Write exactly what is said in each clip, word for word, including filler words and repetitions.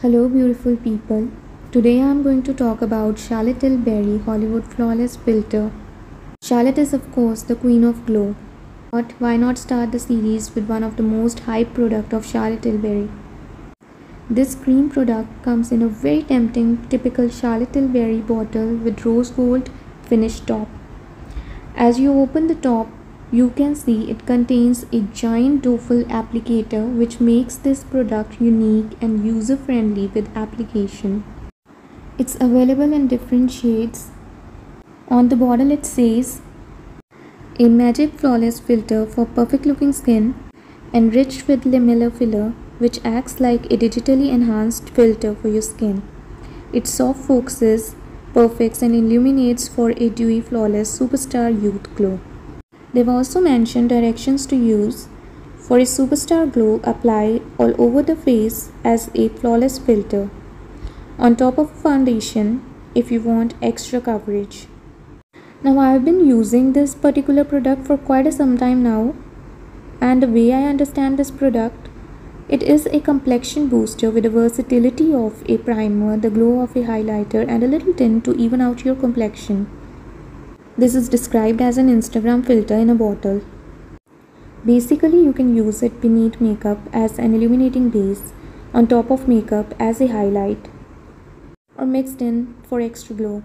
Hello beautiful people, today I am going to talk about Charlotte Tilbury Hollywood Flawless Filter. Charlotte is of course the queen of glow, but why not start the series with one of the most hyped product of Charlotte Tilbury. This cream product comes in a very tempting typical Charlotte Tilbury bottle with rose gold finished top. As you open the top, you can see it contains a giant doffle applicator which makes this product unique and user-friendly with application. It's available in different shades. On the bottle it says, "A magic flawless filter for perfect looking skin, enriched with lamellar filler which acts like a digitally enhanced filter for your skin. It soft focuses, perfects and illuminates for a dewy flawless superstar youth glow." They've also mentioned directions to use. For a superstar glow, apply all over the face as a flawless filter, on top of foundation if you want extra coverage. Now I've been using this particular product for quite some time now, and the way I understand this product, it is a complexion booster with the versatility of a primer, the glow of a highlighter and a little tint to even out your complexion. This is described as an Instagram filter in a bottle. Basically, you can use it beneath makeup as an illuminating base, on top of makeup as a highlight, or mixed in for extra glow.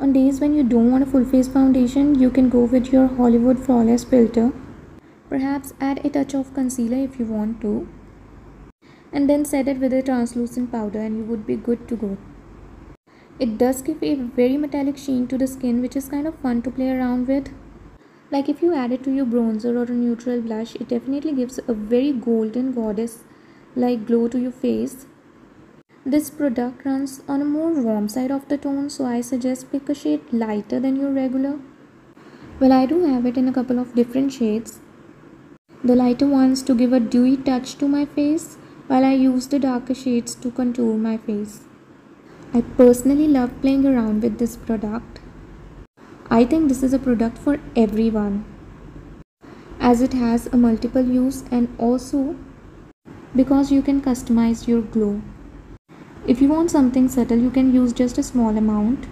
On days when you don't want a full face foundation, you can go with your Hollywood Flawless Filter. Perhaps add a touch of concealer if you want to, and then set it with a translucent powder and you would be good to go. It does give a very metallic sheen to the skin, which is kind of fun to play around with. Like if you add it to your bronzer or a neutral blush, it definitely gives a very golden goddess like glow to your face. This product runs on a more warm side of the tone, so I suggest pick a shade lighter than your regular. Well, I do have it in a couple of different shades. The lighter ones to give a dewy touch to my face, while I use the darker shades to contour my face. I personally love playing around with this product. I think this is a product for everyone, as it has a multiple use and also because you can customize your glow. If you want something subtle, you can use just a small amount,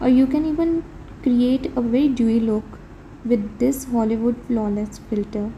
or you can even create a very dewy look with this Hollywood Flawless Filter.